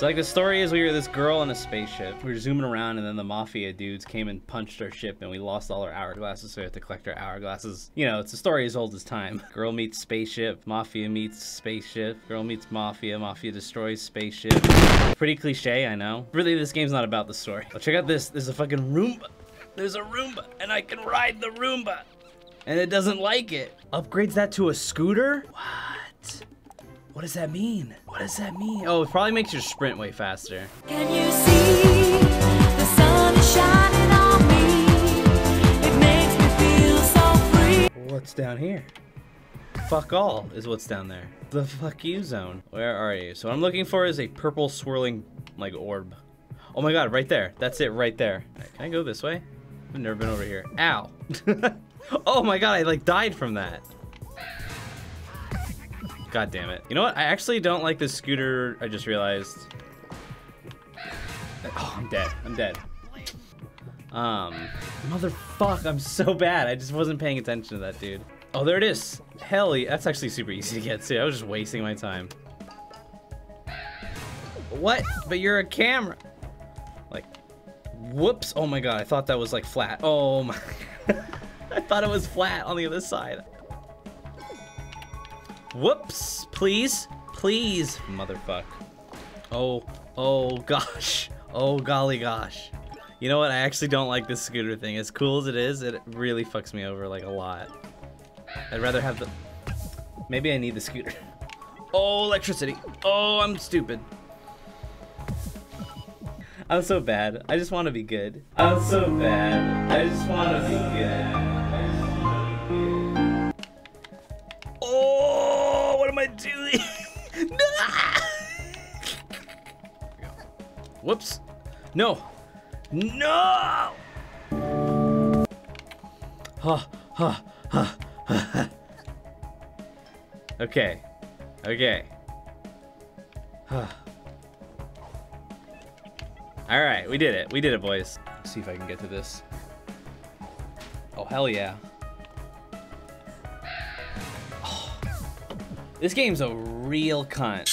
So like the story is, we were this girl in a spaceship. We were zooming around, and then the mafia dudes came and punched our ship, and we lost all our hourglasses, so we had to collect our hourglasses. You know, it's a story as old as time. Girl meets spaceship, mafia meets spaceship, girl meets mafia, mafia destroys spaceship. Pretty cliche, I know. Really, this game's not about the story. But check out this. There's a fucking Roomba. There's a Roomba, and I can ride the Roomba, and it doesn't like it. Upgrades that to a scooter? What? What does that mean? What does that mean? Oh, it probably makes your sprint way faster. Can you see the sun is shining on me? It makes me feel so free. What's down here? Fuck all is what's down there. The fuck you zone. Where are you? So what I'm looking for is a purple swirling like orb. Oh my god, right there. That's it right there. All right, can I go this way? I've never been over here. Ow. Oh my god, I like died from that. God damn it. You know what? I actually don't like this scooter. I just realized. Oh, I'm dead. I'm dead. Motherfuck, I'm so bad. I just wasn't paying attention to that dude. Oh, there it is. Hell yeah. That's actually super easy to get, too. I was just wasting my time. What? But you're a camera. Like, whoops. Oh my god, I thought that was like flat. Oh my god. I thought it was flat on the other side. Whoops, please, please, motherfuck. Oh, oh gosh, oh golly gosh. You know what, I actually don't like this scooter thing. As cool as it is, it really fucks me over like a lot. I'd rather have the, maybe I need the scooter. Oh, electricity, oh, I'm stupid. I'm so bad, I just wanna be good. I'm so bad, I just wanna be good. Whoops. No. No! Ha, ha, ha, ha. Okay. Okay. All right, we did it. We did it, boys. Let's see if I can get to this. Oh, hell yeah. Oh. This game's a real cunt.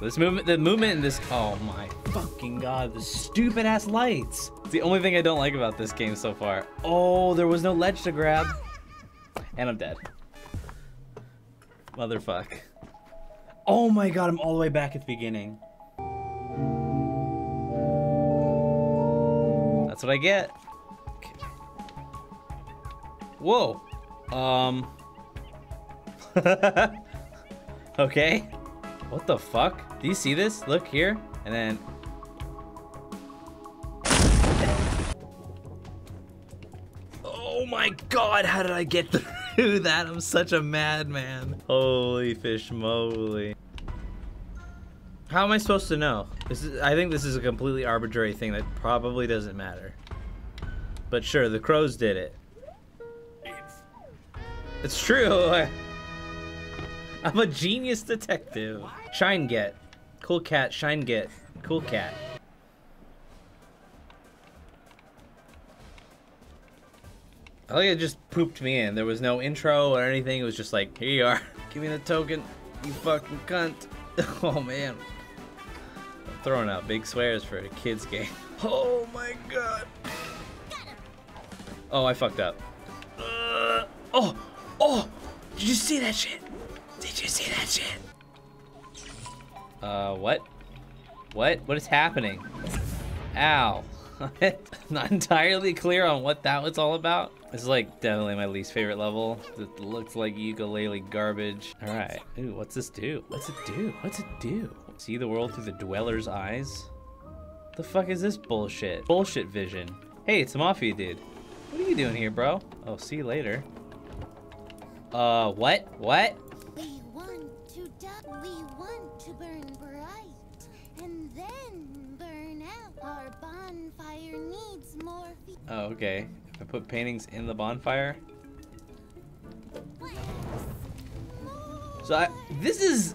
This movement, the movement in this, oh my fucking god, the stupid ass lights. It's the only thing I don't like about this game so far. Oh, there was no ledge to grab. And I'm dead. Motherfuck. Oh my god, I'm all the way back at the beginning. That's what I get. Okay. Whoa. Okay. What the fuck? Do you see this? Look here, and then. Oh my god, how did I get through that? I'm such a madman. Holy fish moly. How am I supposed to know? This is, I think this is a completely arbitrary thing that probably doesn't matter. But sure, the crows did it. It's true. I'm a genius detective. Shine get. Cool cat, shine get. Cool cat. I think it just pooped me in. There was no intro or anything. It was just like, here you are. Give me the token, you fucking cunt. Oh man. I'm throwing out big swears for a kid's game. Oh my god. Oh, I fucked up. Oh, oh, did you see that shit? Did you see that shit? What? What? What is happening? Ow. Not entirely clear on what that was all about. This is like definitely my least favorite level. It looks like ukulele garbage. All right. Ooh, what's this do? What's it do? What's it do? See the world through the dweller's eyes? The fuck is this bullshit? Bullshit vision. Hey, it's a mafia dude. What are you doing here, bro? Oh, see you later. What? What? We want to burn bright and then burn out. Our bonfire needs more. Oh, okay. If I put paintings in the bonfire. So I, this is